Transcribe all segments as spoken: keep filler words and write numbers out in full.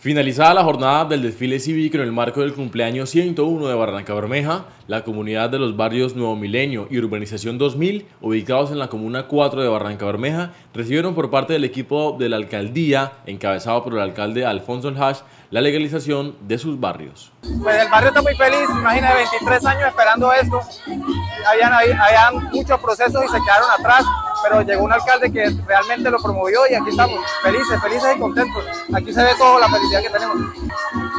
Finalizada la jornada del desfile cívico en el marco del cumpleaños ciento uno de Barrancabermeja, la comunidad de los barrios Nuevo Milenio y Urbanización dos mil, ubicados en la comuna cuatro de Barrancabermeja, recibieron por parte del equipo de la Alcaldía, encabezado por el alcalde Alfonso El Hash, la legalización de sus barrios. Pues el barrio está muy feliz, imagínate, veintitrés años esperando esto, habían, habían muchos procesos y se quedaron atrás, pero llegó un alcalde que realmente lo promovió y aquí estamos, felices, felices y contentos. Aquí se ve toda la felicidad que tenemos.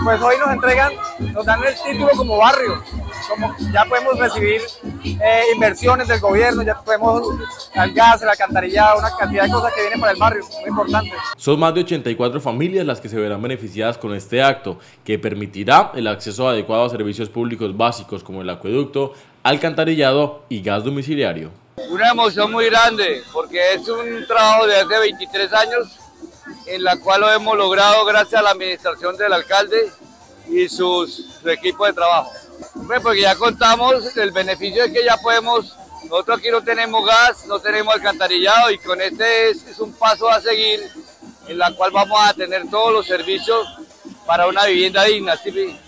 Pues hoy nos entregan, nos dan el título como barrio, como ya podemos recibir eh, inversiones del gobierno, ya podemos el gas, el alcantarillado, una cantidad de cosas que vienen para el barrio, muy importante. Son más de ochenta y cuatro familias las que se verán beneficiadas con este acto, que permitirá el acceso adecuado a servicios públicos básicos como el acueducto, alcantarillado y gas domiciliario. Una emoción muy grande, porque es un trabajo de hace veintitrés años en la cual lo hemos logrado gracias a la administración del alcalde y sus, su equipo de trabajo. Bueno, porque ya contamos, el beneficio es que ya podemos, nosotros aquí no tenemos gas, no tenemos alcantarillado y con este es, es un paso a seguir en la cual vamos a tener todos los servicios para una vivienda digna. ¿Sí?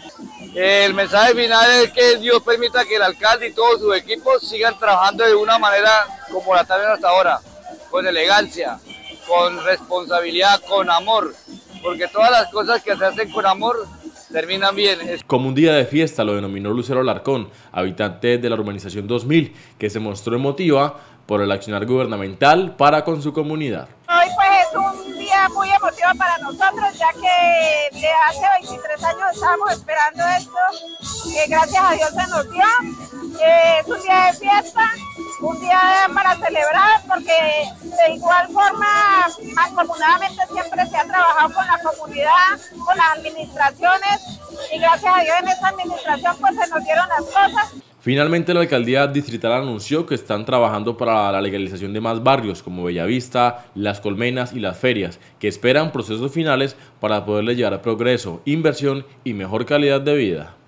El mensaje final es que Dios permita que el alcalde y todos sus equipos sigan trabajando de una manera como la están haciendo hasta ahora, con elegancia, con responsabilidad, con amor, porque todas las cosas que se hacen con amor terminan bien. Como un día de fiesta lo denominó Lucero Alarcón, habitante de la Urbanización dos mil, que se mostró emotiva por el accionar gubernamental para con su comunidad. Hoy pues es un día muy emotivo para nosotros, ya que de hace veintitrés años estábamos esperando esto, que gracias a Dios se nos dio. Eh, es un día de fiesta, un día para celebrar, porque de igual forma, mancomunadamente siempre se ha trabajado con la comunidad, con las administraciones, y gracias a Dios en esta administración pues se nos dieron las cosas. Finalmente, la alcaldía distrital anunció que están trabajando para la legalización de más barrios como Bellavista, Las Colmenas y Las Ferias, que esperan procesos finales para poderle llevar a progreso, inversión y mejor calidad de vida.